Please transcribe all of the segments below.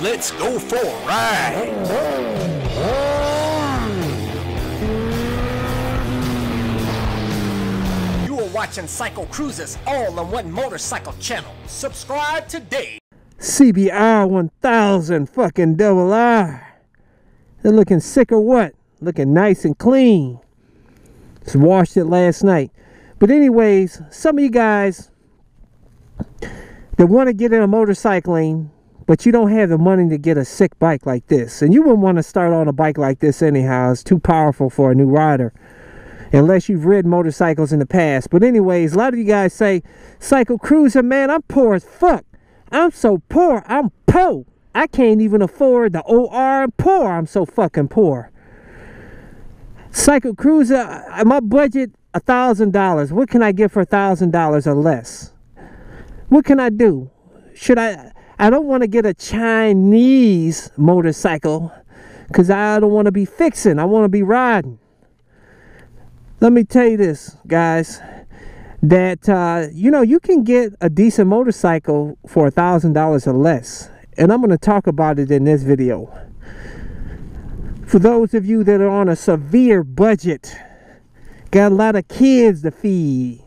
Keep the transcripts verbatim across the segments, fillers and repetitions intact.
Let's go for a ride. Watching Cycle Cruises all on one motorcycle channel. Subscribe today. C B R one thousand fucking double R. They're looking sick or what? Looking nice and clean. Just washed it last night. But anyways, some of you guys that want to get into motorcycling, but you don't have the money to get a sick bike like this. And you wouldn't want to start on a bike like this anyhow. It's too powerful for a new rider. Unless you've ridden motorcycles in the past. But anyways, a lot of you guys say, CycleCruza, man, I'm poor as fuck. I'm so poor, I'm po. I can't even afford the O R. I'm poor, I'm so fucking poor. CycleCruza, my budget, a thousand dollars. What can I get for a thousand dollars or less? What can I do? Should I, I don't want to get a Chinese motorcycle because I don't want to be fixing. I want to be riding. Let me tell you this, guys, that, uh, you know, you can get a decent motorcycle for a thousand dollars or less. And I'm going to talk about it in this video. For those of you that are on a severe budget, got a lot of kids to feed,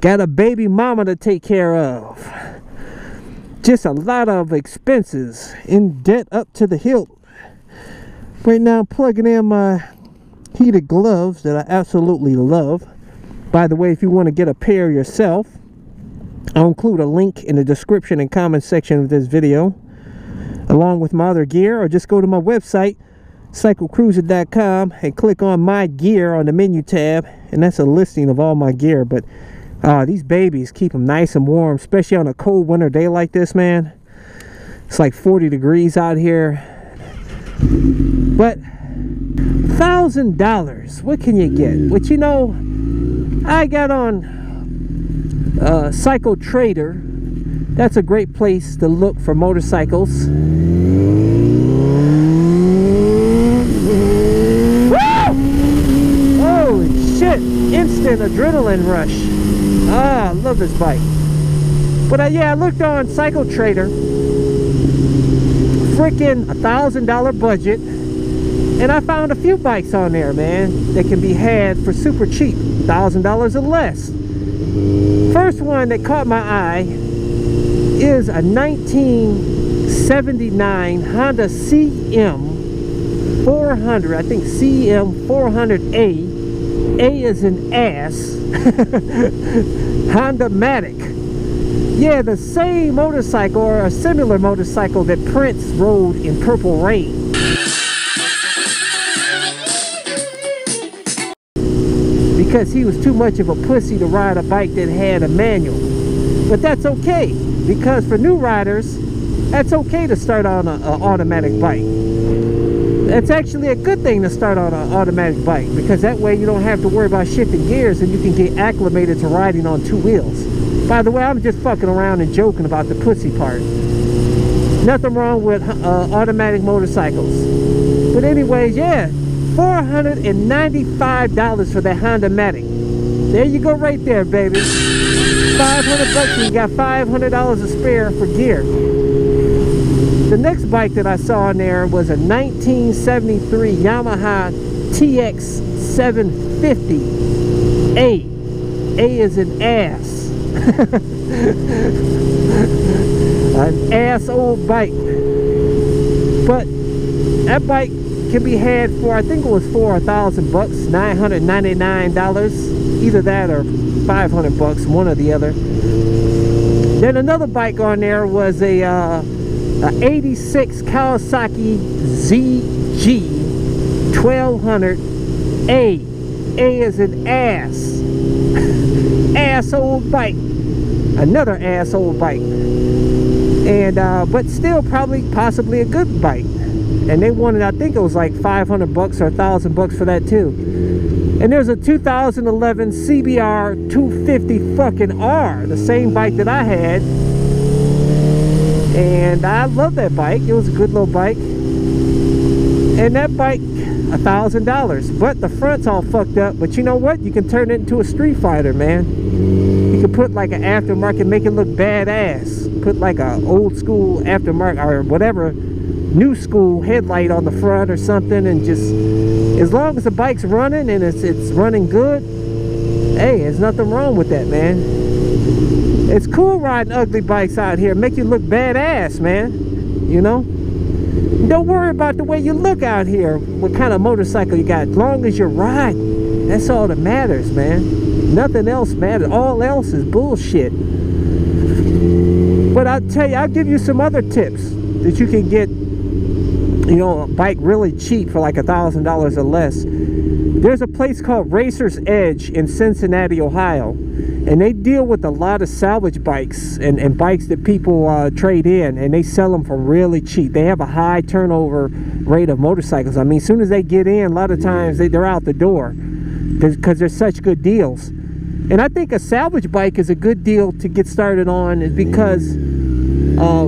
got a baby mama to take care of, just a lot of expenses, in debt up to the hilt. Right now, I'm plugging in my heated gloves that I absolutely love. By the way, if you want to get a pair yourself, I'll include a link in the description and comment section of this video along with my other gear, or just go to my website cycle cruza dot com and click on my gear on the menu tab, and that's a listing of all my gear. But uh, these babies, keep them nice and warm, especially on a cold winter day like this, man. It's like forty degrees out here. But thousand dollars, what can you get? But you know, I got on uh, Cycle Trader. That's a great place to look for motorcycles. Woo! Holy shit, instant adrenaline rush. Ah, I love this bike. But uh, yeah, I looked on Cycle Trader, freaking a thousand dollar budget. And I found a few bikes on there, man, that can be had for super cheap, a thousand dollars or less. First one that caught my eye is a nineteen seventy-nine Honda C M four hundred. I think C M four hundred A. A is an ass. Hondamatic. Yeah, the same motorcycle, or a similar motorcycle, that Prince rode in Purple Rain. Because he was too much of a pussy to ride a bike that had a manual. But that's okay, because for new riders, that's okay to start on an automatic bike. That's actually a good thing to start on an automatic bike, because that way you don't have to worry about shifting gears and you can get acclimated to riding on two wheels. By the way, I'm just fucking around and joking about the pussy part. Nothing wrong with uh, automatic motorcycles. But anyways, yeah. four hundred ninety-five dollars for that Hondamatic. There you go right there, baby. five hundred bucks, and you got five hundred dollars to spare for gear. The next bike that I saw on there was a nineteen seventy-three Yamaha T X seven fifty. A. A is an ass. An ass old bike. But that bike can be had for, I think it was for a thousand bucks, nine hundred ninety-nine dollars, either that or five hundred bucks, one or the other. Then another bike on there was a uh, a eighty-six Kawasaki Z G twelve hundred. A. A is an ass. Asshole bike. Another asshole bike. And uh, but still probably possibly a good bike. And they wanted, I think it was like five hundred bucks or a thousand bucks for that too. And there's a two thousand eleven C B R two fifty fucking R, the same bike that I had. And I love that bike. It was a good little bike. And that bike, a thousand dollars. But the front's all fucked up. But you know what? You can turn it into a Street Fighter, man. You could put like an aftermarket, make it look badass. Put like an old school aftermarket or whatever, new school headlight on the front or something, and just as long as the bike's running and it's it's running good, hey, there's nothing wrong with that, man. It's cool riding ugly bikes out here. Make you look badass, man. You know? Don't worry about the way you look out here, what kind of motorcycle you got. As long as you're riding, that's all that matters, man. Nothing else matters. All else is bullshit. But I'll tell you, I'll give you some other tips that you can get, you know, a bike really cheap for like a thousand dollars or less. There's a place called Racer's Edge in Cincinnati, Ohio, and they deal with a lot of salvage bikes and, and bikes that people uh, trade in, and they sell them for really cheap. They have a high turnover rate of motorcycles. I mean, as soon as they get in, a lot of times they, they're out the door because they're such good deals. And I think a salvage bike is a good deal to get started on, is because uh,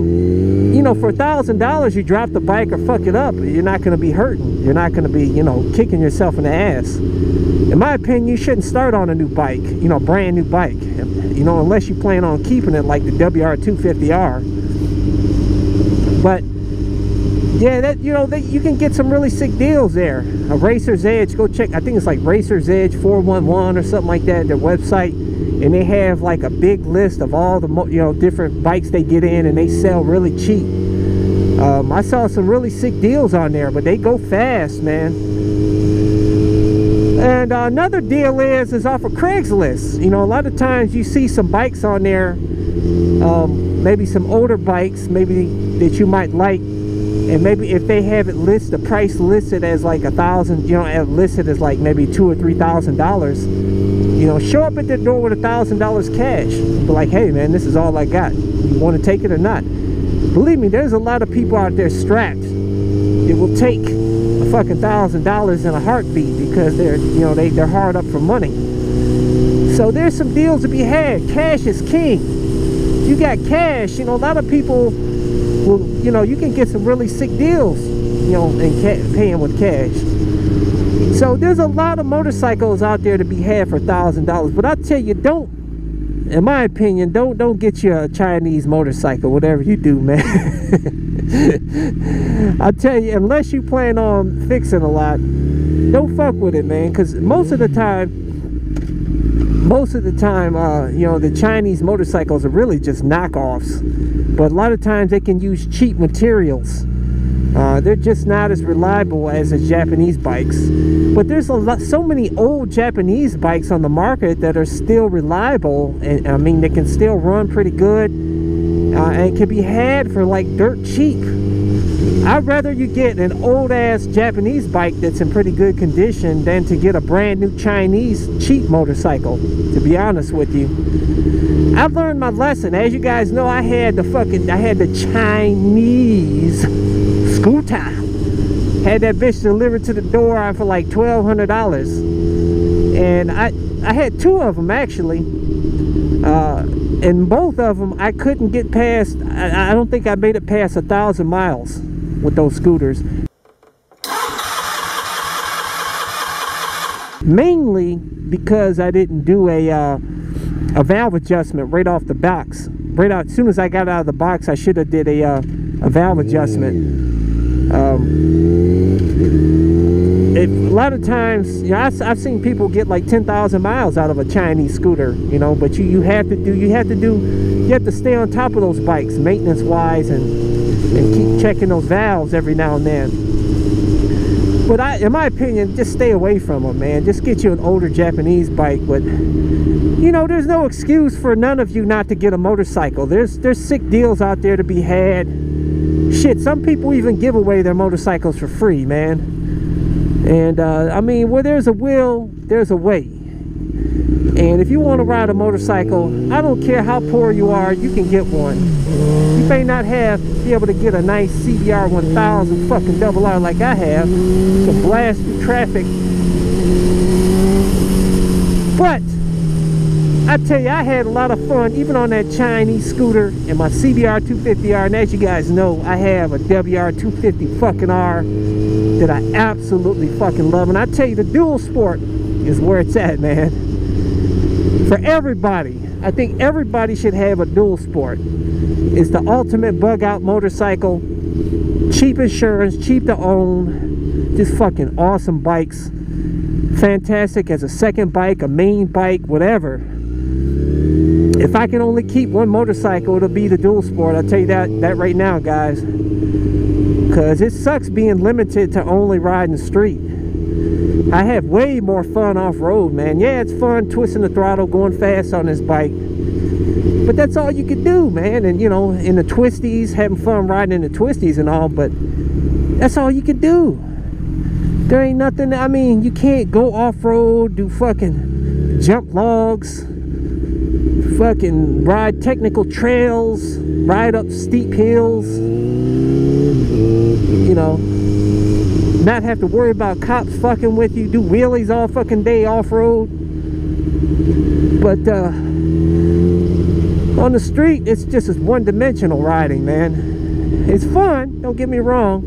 you know, for a thousand dollars, you drop the bike or fuck it up, you're not going to be hurting. You're not going to be, you know, kicking yourself in the ass. In my opinion, you shouldn't start on a new bike, you know, brand new bike, you know, unless you plan on keeping it, like the W R two fifty R. But yeah, that, you know, that you can get some really sick deals there. A Racer's Edge, go check. I think it's like Racer's Edge four one one or something like that, their website. And they have like a big list of all the, you know, different bikes they get in, and they sell really cheap. Um, I saw some really sick deals on there, but they go fast, man. And uh, another deal is is off of Craigslist. You know, a lot of times you see some bikes on there, um, maybe some older bikes, maybe that you might like, and maybe if they have it listed, the price listed as like a thousand, you know, listed as like maybe two or three thousand dollars. You know, show up at their door with a thousand dollars cash. Be like, hey man, this is all I got. You want to take it or not? Believe me, there's a lot of people out there strapped that will take a fucking thousand dollars in a heartbeat because they're, you know, they, they're hard up for money. So there's some deals to be had. Cash is king. If you got cash, you know, a lot of people will, you know, you can get some really sick deals, you know, and ca paying with cash. So there's a lot of motorcycles out there to be had for a thousand dollars. But I tell you, don't, in my opinion, don't don't get you a Chinese motorcycle, whatever you do, man. I tell you, unless you plan on fixing a lot, don't fuck with it, man. Because most of the time, most of the time, uh, you know, the Chinese motorcycles are really just knockoffs. But a lot of times they can use cheap materials. Uh, they're just not as reliable as the Japanese bikes. But there's a lot, so many old Japanese bikes on the market that are still reliable, and I mean, they can still run pretty good, uh, and can be had for like dirt cheap. I'd rather you get an old ass Japanese bike that's in pretty good condition than to get a brand new Chinese cheap motorcycle, to be honest with you. I've learned my lesson. As you guys know, I had the fucking, I had the Chinese scooter. Had that bitch delivered to the door for like twelve hundred dollars, and I I had two of them actually, uh, and both of them I couldn't get past. I, I don't think I made it past a thousand miles with those scooters, mainly because I didn't do a uh, a valve adjustment right off the box. Right out, as soon as I got out of the box, I should have did a uh, a valve adjustment. Um, it, a lot of times, you know, I, I've seen people get like ten thousand miles out of a Chinese scooter, you know, but you, you have to do, you have to do, you have to stay on top of those bikes maintenance wise, and, and keep checking those valves every now and then. But I, in my opinion, just stay away from them, man. Just get you an older Japanese bike. But you know, there's no excuse for none of you not to get a motorcycle. There's, there's sick deals out there to be had. Shit, some people even give away their motorcycles for free, man. And uh, I mean, where there's a will, there's a way. And if you want to ride a motorcycle, I don't care how poor you are, you can get one. You may not have be able to get a nice C B R one thousand fucking double R like I have. You can blast through traffic. But I tell you, I had a lot of fun even on that Chinese scooter and my C B R two fifty R. And as you guys know, I have a W R two fifty fucking R that I absolutely fucking love. And I tell you, the dual sport is where it's at, man. for everybody. I think everybody should have a dual sport. It's the ultimate bug out motorcycle, cheap insurance, cheap to own, just fucking awesome bikes, fantastic as a second bike, a main bike, whatever. If I can only keep one motorcycle, it'll be the dual sport. I'll tell you that that right now, guys, because it sucks being limited to only riding the street. I have way more fun off-road, man. Yeah, it's fun twisting the throttle, going fast on this bike, but that's all you can do, man. And you know, in the twisties, having fun riding in the twisties and all, but that's all you can do. There ain't nothing. I mean, you can't go off-road, do fucking jump logs, fucking ride technical trails, ride up steep hills, you know, not have to worry about cops fucking with you, do wheelies all fucking day off-road. But uh on the street, it's just as one-dimensional riding, man. It's fun, don't get me wrong,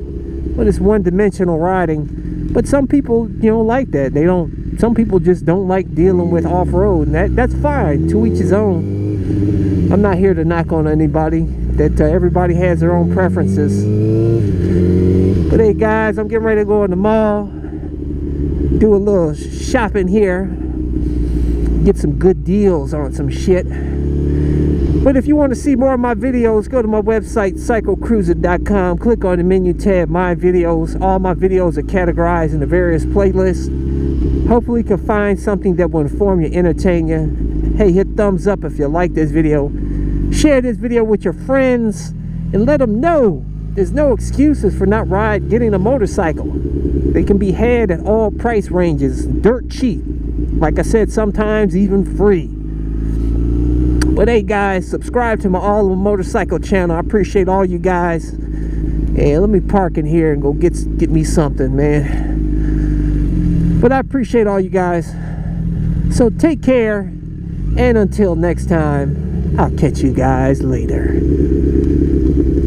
but it's one-dimensional riding. But some people, you know, like that. They don't, some people just don't like dealing with off-road, and that that's fine, to each his own. I'm not here to knock on anybody. That uh, everybody has their own preferences. But hey guys, I'm getting ready to go in the mall, do a little shopping here, get some good deals on some shit. But if you want to see more of my videos, go to my website, cycle cruza dot com. Click on the menu tab, My Videos. All my videos are categorized in the various playlists. Hopefully you can find something that will inform you, entertain you. Hey, hit thumbs up if you like this video. Share this video with your friends and let them know there's no excuses for not ride getting a motorcycle. They can be had at all price ranges, dirt cheap. Like I said, sometimes even free. But hey guys, subscribe to my All Over Motorcycle channel. I appreciate all you guys. And let me park in here and go get get me something, man. But I appreciate all you guys. So take care, and until next time, I'll catch you guys later.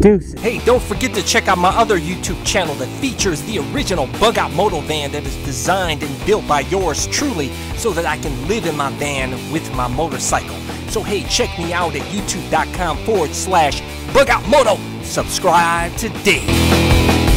Deuces. Hey, don't forget to check out my other YouTube channel that features the original bug out moto van that is designed and built by yours truly, so that I can live in my van with my motorcycle. So hey, check me out at youtube dot com forward slash bug out moto. Subscribe today.